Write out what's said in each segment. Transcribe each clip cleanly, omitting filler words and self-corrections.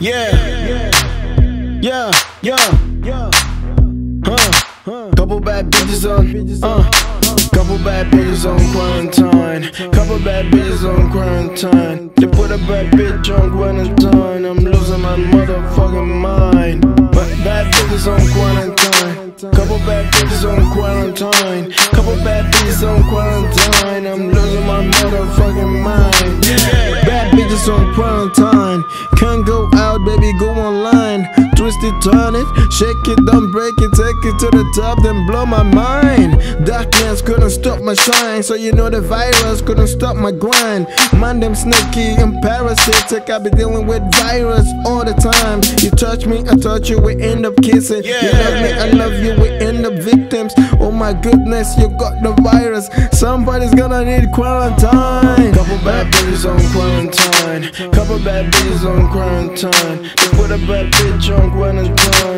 Couple bad bitches on, couple bad bitches on quarantine. Couple bad bitches on quarantine. They put a bad bitch on quarantine. I'm losing my motherfucking mind. But bad bitches on quarantine. Couple bad bitches on quarantine. Couple bad bitches on quarantine. I'm losing my motherfucking mind. Bad bitches on quarantine. Can't go out, baby, go online. Twist it, turn it, shake it, don't break it. Take it to the top, then blow my mind. Darkness couldn't stop my shine, so you know the virus couldn't stop my grind. Man, them sneaky and parasitic, I be dealing with virus all the time. You touch me, I touch you, we end up kissing. You love me, I love you, we end up victims. Oh my goodness, you got the virus. Somebody's gonna need quarantine. Couple bad bitches on quarantine. Couple bad bitches on quarantine. They put a bad bitch on quarantine.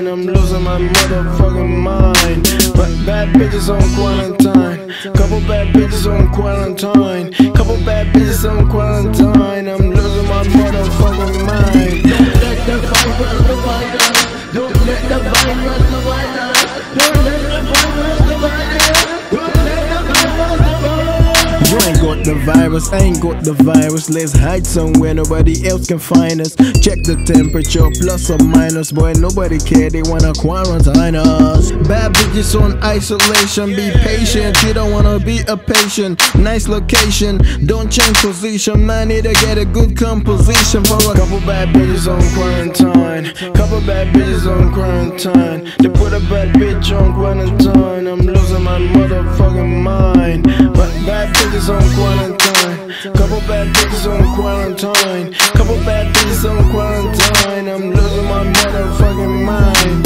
I'm losing my motherfucking mind. But bad bitches on quarantine. Couple bad bitches on quarantine. Couple bad bitches on quarantine. I'm losing my motherfucking mind. Don't let the virus divide us. Don't let the virus divide us. Don't let the virus divide us. Don't let the virus divide us. You ain't got the virus, I ain't got the virus. Let's hide somewhere nobody else can find us. Check the temperature, plus or minus. Boy, nobody care, they wanna quarantine us. Bad bitches on isolation, be patient. You don't wanna be a patient. Nice location, don't change position. Man, need to get a good composition for a couple bad bitches on quarantine. Couple bad bitches on quarantine. They put a bad bitch on quarantine. I'm losing my motherfucking mind. But bad bitches on quarantine. Couple bad bitches on quarantine. Couple bad bitches on quarantine. I'm losing my motherfucking mind.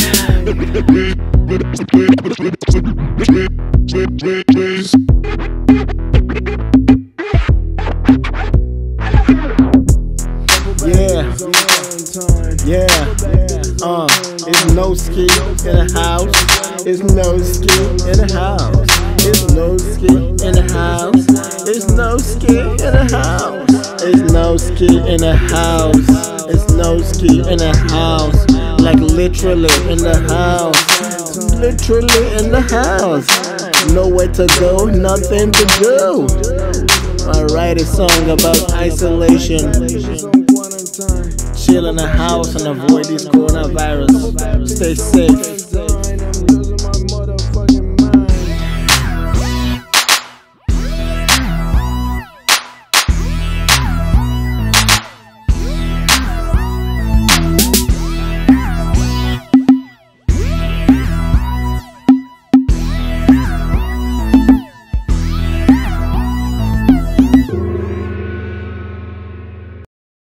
It's no ski in the house. It's no ski in the house. It's no ski in the house. It's no ski in the house. It's no ski in the house. It's no ski in the house, like literally in the house, literally in the house. Nowhere to go, nothing to do. I write a song about isolation, chill in the house and avoid this coronavirus. Stay safe.